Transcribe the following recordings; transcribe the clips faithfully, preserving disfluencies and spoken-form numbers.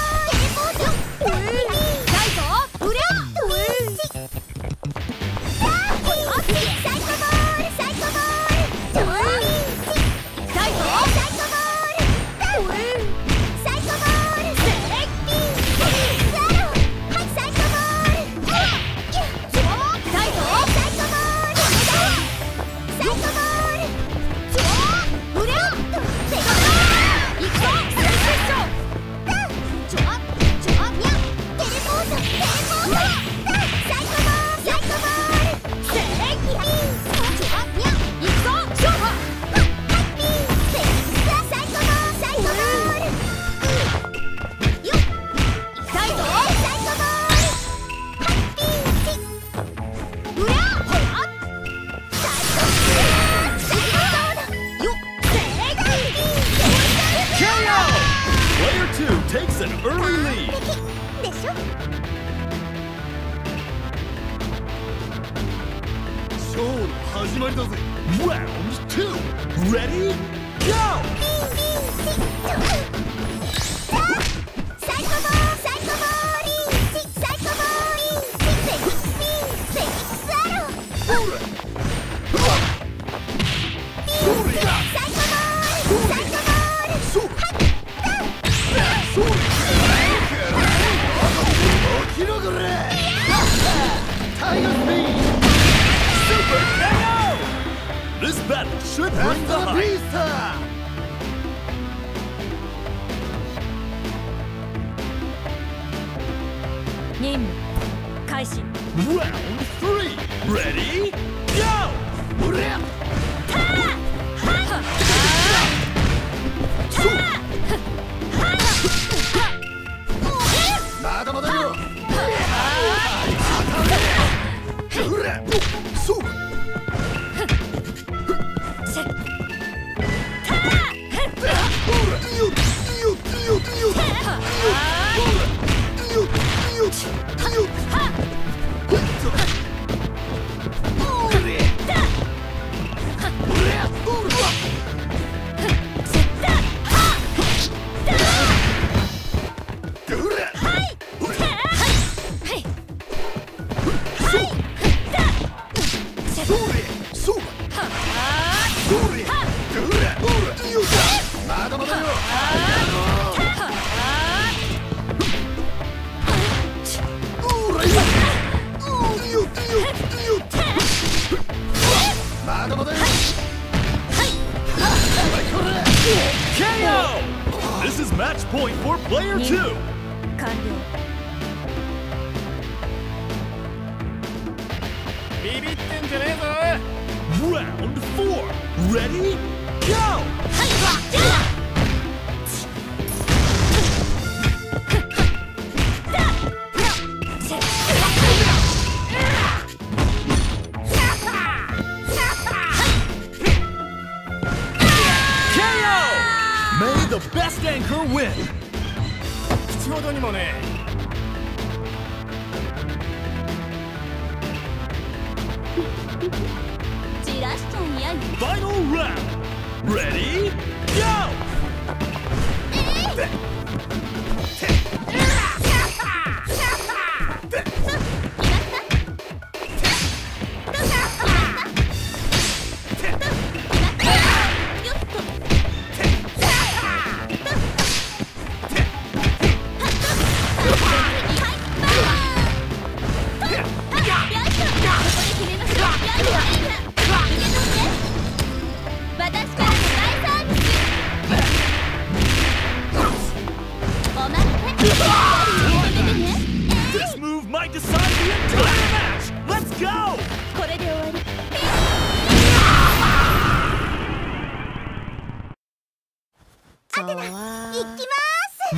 ル、エモーション、ダッキー。サイコ、ブレーキ、ダッキー、サイコボール、サイコボール、ダッキー、サイコ、サイコボール、ダッキー。Woo!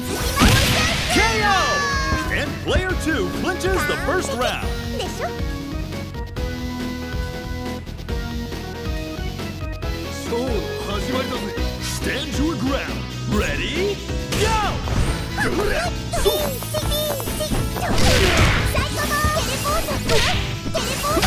ケーオー! And player two clinches the first round. でしょ。ショーの始まりだぜ。Stand your ground. Ready? Go! これ。そう。Psycho Ball! テレポート。テレポート。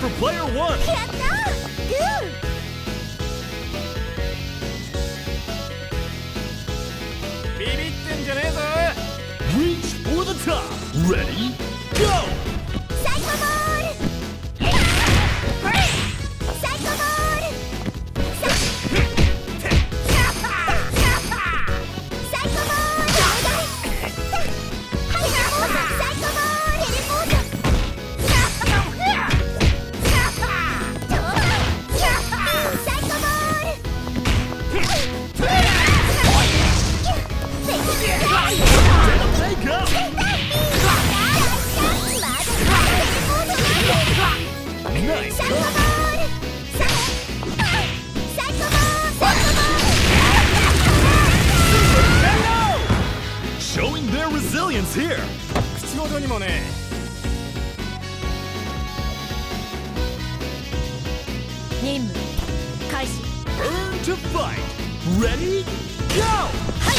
For player one. Good. Reach for the top. Ready? Go. Psycho Ball. Psycho Ball. Psycho Ball. Psycho Ball. 口元にもね。任務開始。Burn to fight. Ready? Go! はい。